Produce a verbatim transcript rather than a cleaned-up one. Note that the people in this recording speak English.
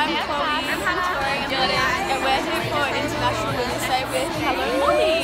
I'm Chloe, I'm Jordan, and we're here for International Women's Day with Hello Molly.